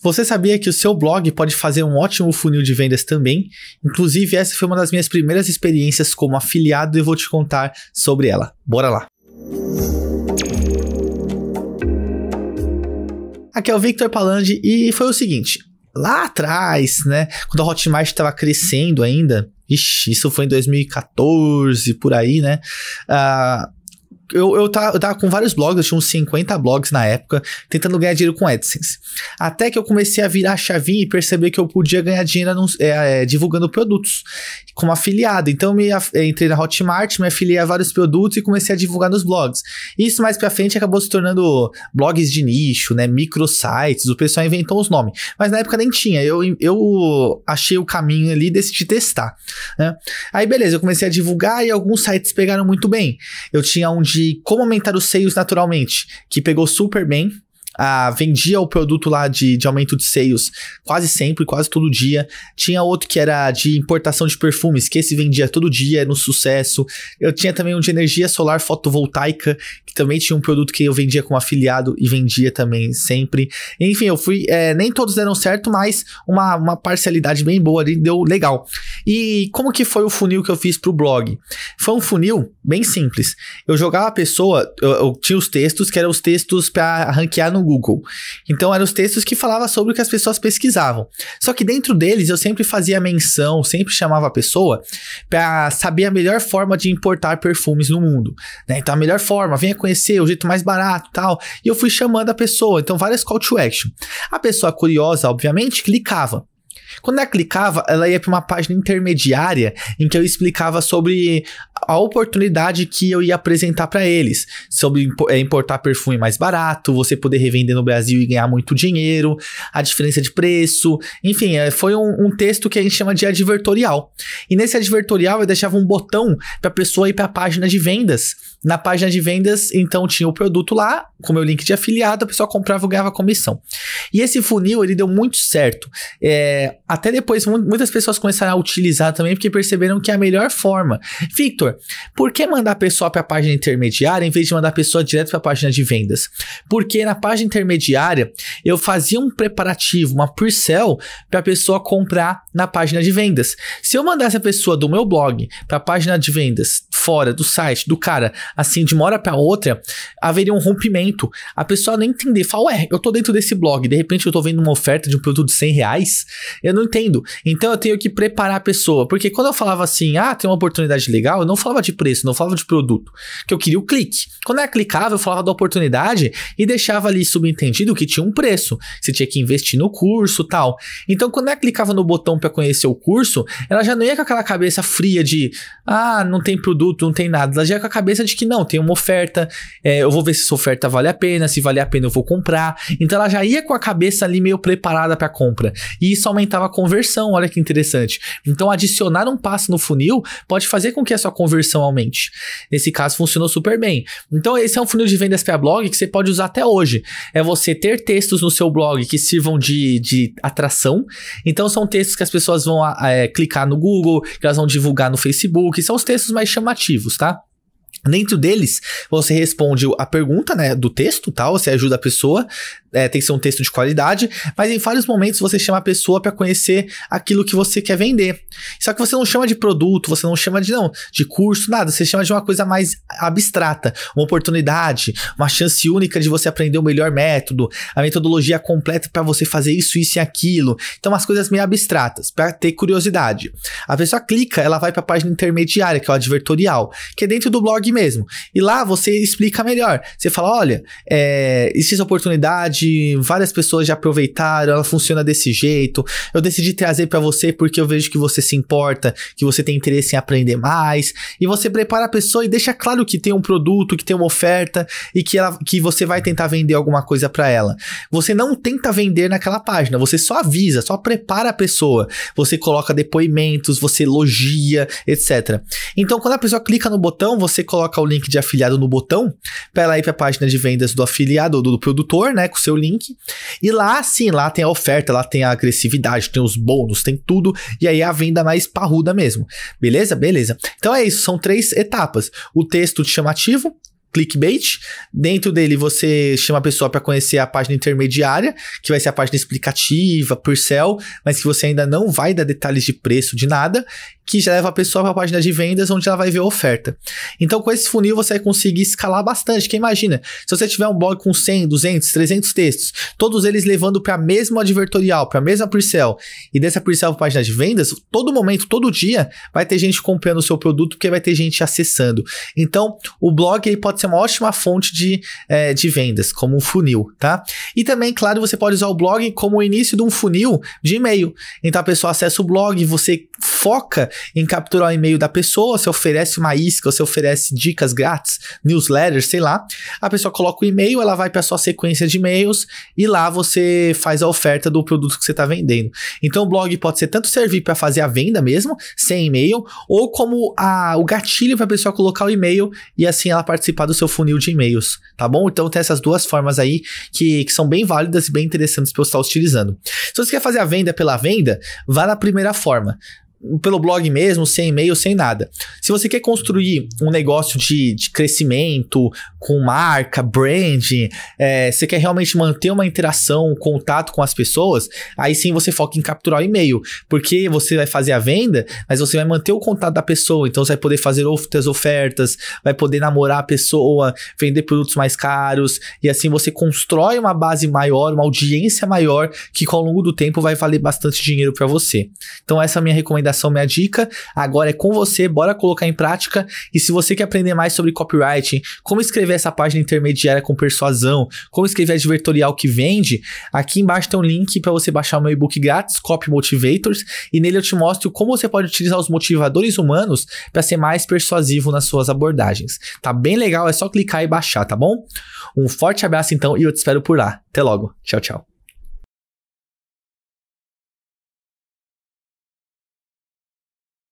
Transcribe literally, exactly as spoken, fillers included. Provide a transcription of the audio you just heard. Você sabia que o seu blog pode fazer um ótimo funil de vendas também? Inclusive, essa foi uma das minhas primeiras experiências como afiliado e vou te contar sobre ela. Bora lá! Aqui é o Victor Palandi e foi o seguinte, lá atrás, né, quando a Hotmart estava crescendo ainda, ixi, isso foi em dois mil e quatorze, por aí, né, uh, Eu, eu, tava, eu tava com vários blogs, eu tinha uns cinquenta blogs na época, tentando ganhar dinheiro com AdSense. Até que eu comecei a virar a chavinha e perceber que eu podia ganhar dinheiro anun- é, é, divulgando produtos, como afiliado. Então eu me, é, entrei na Hotmart, me afiliei a vários produtos e comecei a divulgar nos blogs. Isso mais pra frente acabou se tornando blogs de nicho, né, microsites, o pessoal inventou os nomes. Mas na época nem tinha, eu, eu achei o caminho ali e decidi testar, né? Aí beleza, eu comecei a divulgar e alguns sites pegaram muito bem. Eu tinha um de de como aumentar os sales naturalmente, que pegou super bem, ah, vendia o produto lá de, de aumento de sales quase sempre, quase todo dia. Tinha outro que era de importação de perfumes, que esse vendia todo dia, era um sucesso. Eu tinha também um de energia solar fotovoltaica, que também tinha um produto que eu vendia como afiliado e vendia também sempre. Enfim, eu fui, é, nem todos deram certo, mas uma, uma parcialidade bem boa ali, deu legal. E como que foi o funil que eu fiz pro blog? Foi um funil bem simples. Eu jogava a pessoa, eu, eu tinha os textos, que eram os textos para ranquear no Google. Então eram os textos que falavam sobre o que as pessoas pesquisavam. Só que dentro deles eu sempre fazia menção, sempre chamava a pessoa para saber a melhor forma de importar perfumes no mundo, né? Então a melhor forma, venha conhecer, o jeito mais barato e tal. E eu fui chamando a pessoa, então várias call to action. A pessoa curiosa, obviamente, clicava. Quando ela clicava, ela ia para uma página intermediária em que eu explicava sobre a oportunidade que eu ia apresentar para eles, sobre importar perfume mais barato, você poder revender no Brasil e ganhar muito dinheiro, a diferença de preço, enfim, foi um, um texto que a gente chama de advertorial. E nesse advertorial eu deixava um botão para a pessoa ir para a página de vendas. Na página de vendas, então tinha o produto lá, com o meu link de afiliado, a pessoa comprava e ganhava comissão. E esse funil, ele deu muito certo. É, até depois, muitas pessoas começaram a utilizar também, porque perceberam que é a melhor forma. Victor, por que mandar a pessoa para a página intermediária, em vez de mandar a pessoa direto para a página de vendas? Porque na página intermediária, eu fazia um preparativo, uma pre-sell, para a pessoa comprar na página de vendas. Se eu mandasse a pessoa do meu blog para a página de vendas, fora do site, do cara, assim, de uma hora para outra, haveria um rompimento. A pessoa não entender, fala, ué, eu tô dentro desse blog, de repente eu tô vendo uma oferta de um produto de cem reais, eu não entendo. Então eu tenho que preparar a pessoa, porque quando eu falava assim, ah, tem uma oportunidade legal, eu não falava de preço, não falava de produto, que eu queria o clique. Quando ela clicava, eu falava da oportunidade e deixava ali subentendido que tinha um preço, você tinha que investir no curso e tal. Então quando ela clicava no botão para conhecer o curso, ela já não ia com aquela cabeça fria de, ah, não tem produto, não tem nada, ela já ia com a cabeça de que não, tem uma oferta, é, eu vou ver se essa oferta vale a pena, se vale a pena eu vou comprar. Então ela já ia com a cabeça ali meio preparada para compra. E isso aumentava a conversão, olha que interessante. Então adicionar um passo no funil pode fazer com que a sua conversão aumente. Nesse caso funcionou super bem. Então esse é um funil de vendas para blog que você pode usar até hoje. É você ter textos no seu blog que sirvam de, de atração. Então são textos que as pessoas vão é, clicar no Google, que elas vão divulgar no Facebook, são os textos mais chamativos, tá? Dentro deles, você responde a pergunta, né, do texto, tal, você ajuda a pessoa, é, tem que ser um texto de qualidade, mas em vários momentos você chama a pessoa para conhecer aquilo que você quer vender. Só que você não chama de produto, você não chama de, não, de curso, nada, você chama de uma coisa mais abstrata, uma oportunidade, uma chance única de você aprender o melhor método, a metodologia completa para você fazer isso, isso e aquilo. Então, umas coisas meio abstratas, para ter curiosidade. A pessoa clica, ela vai para a página intermediária, que é o advertorial, que é dentro do blog mesmo. E lá você explica melhor. Você fala, olha, é, existe essa oportunidade, várias pessoas já aproveitaram, ela funciona desse jeito, eu decidi trazer para você porque eu vejo que você se importa, que você tem interesse em aprender mais. E você prepara a pessoa e deixa claro que tem um produto, que tem uma oferta e que, ela, que você vai tentar vender alguma coisa para ela. Você não tenta vender naquela página, você só avisa, só prepara a pessoa. Você coloca depoimentos, você elogia, etcétera. Então, quando a pessoa clica no botão, você coloca coloca o link de afiliado no botão para ela ir para a página de vendas do afiliado ou do produtor, né, com o seu link. E lá sim, lá tem a oferta, lá tem a agressividade, tem os bônus, tem tudo, e aí a venda mais parruda mesmo. Beleza? Beleza. Então é isso, são três etapas. O texto chamativo, clickbait. Dentro dele você chama a pessoa para conhecer a página intermediária, que vai ser a página explicativa, por sell, mas que você ainda não vai dar detalhes de preço, de nada, que já leva a pessoa para a página de vendas, onde ela vai ver a oferta. Então, com esse funil você vai conseguir escalar bastante, porque imagina, se você tiver um blog com cem, duzentos, trezentos textos, todos eles levando para a mesma advertorial, para a mesma por sell, e dessa por sell para a página de vendas, todo momento, todo dia, vai ter gente comprando o seu produto, porque vai ter gente acessando. Então, o blog aí pode ser uma ótima fonte de, é, de vendas, como um funil, tá? E também, claro, você pode usar o blog como o início de um funil de e-mail. Então, a pessoa acessa o blog, você foca em capturar o e-mail da pessoa, você oferece uma isca, você oferece dicas grátis, newsletter, sei lá. A pessoa coloca o e-mail, ela vai para a sua sequência de e-mails e lá você faz a oferta do produto que você está vendendo. Então, o blog pode ser tanto servir para fazer a venda mesmo, sem e-mail, ou como a, o gatilho para a pessoa colocar o e-mail e assim ela participar do seu funil de e-mails, tá bom? Então, tem essas duas formas aí que, que são bem válidas e bem interessantes para você estar utilizando. Se você quer fazer a venda pela venda, vá na primeira forma. Pelo blog mesmo, sem e-mail, sem nada. Se você quer construir um negócio de, de crescimento, com marca, branding, é, você quer realmente manter uma interação, um contato com as pessoas, aí sim você foca em capturar o e-mail, porque você vai fazer a venda, mas você vai manter o contato da pessoa, então você vai poder fazer outras ofertas, vai poder namorar a pessoa, vender produtos mais caros, e assim você constrói uma base maior, uma audiência maior, que ao longo do tempo vai valer bastante dinheiro para você. Então essa é a minha recomendação, minha dica, agora é com você, bora colocar em prática. E se você quer aprender mais sobre copywriting, como escrever essa página intermediária com persuasão, como escrever advertorial que vende, aqui embaixo tem um link para você baixar o meu e-book grátis, Copy Motivators, e nele eu te mostro como você pode utilizar os motivadores humanos para ser mais persuasivo nas suas abordagens. Tá bem legal, é só clicar e baixar, tá bom? Um forte abraço então e eu te espero por lá. Até logo, tchau, tchau.